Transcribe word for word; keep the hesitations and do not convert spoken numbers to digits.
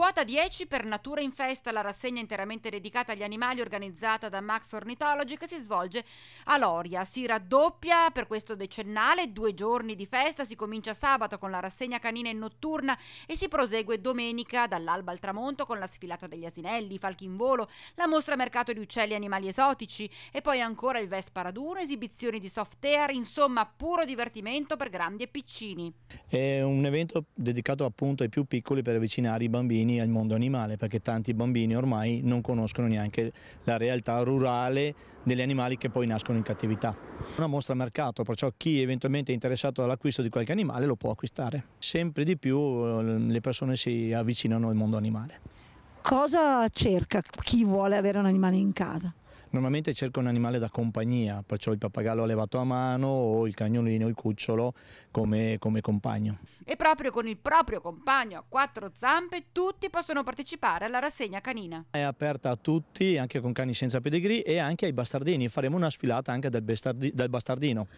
Quota dieci per Natura in Festa, la rassegna interamente dedicata agli animali organizzata da Max Ornithology che si svolge a Loria. Si raddoppia per questo decennale, due giorni di festa, si comincia sabato con la rassegna canina notturna e si prosegue domenica dall'alba al tramonto con la sfilata degli asinelli, i falchi in volo, la mostra mercato di uccelli e animali esotici e poi ancora il Vesparaduno, esibizioni di soft air, insomma puro divertimento per grandi e piccini. È un evento dedicato appunto ai più piccoli per avvicinare i bambini al mondo animale, perché tanti bambini ormai non conoscono neanche la realtà rurale degli animali che poi nascono in cattività. Una mostra a mercato, perciò chi eventualmente è interessato all'acquisto di qualche animale lo può acquistare. Sempre di più le persone si avvicinano al mondo animale. Cosa cerca chi vuole avere un animale in casa? Normalmente cerca un animale da compagnia, perciò il pappagallo allevato a mano o il cagnolino, il cucciolo come, come compagno. E proprio con il proprio compagno a quattro zampe tutti possono partecipare alla rassegna canina. È aperta a tutti, anche con cani senza pedigree e anche ai bastardini. Faremo una sfilata anche dal, bestardi, dal bastardino.